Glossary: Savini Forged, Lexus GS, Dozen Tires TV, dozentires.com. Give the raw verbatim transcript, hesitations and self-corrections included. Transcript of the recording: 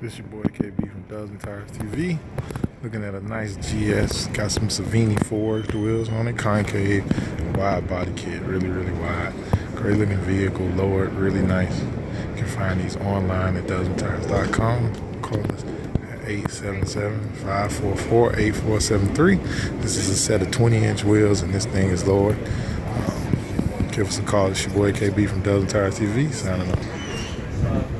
This your boy K B from Dozen Tires T V. Looking at a nice G S. Got some Savini Forged wheels on it, concave, wide body kit, really, really wide. Great looking vehicle, lowered, really nice. You can find these online at dozen tires dot com. Call us at eight seven seven, five four four, eight four seven three. This is a set of twenty inch wheels and this thing is lowered. Um, give us a call. It's your boy K B from Dozen Tires T V, signing up.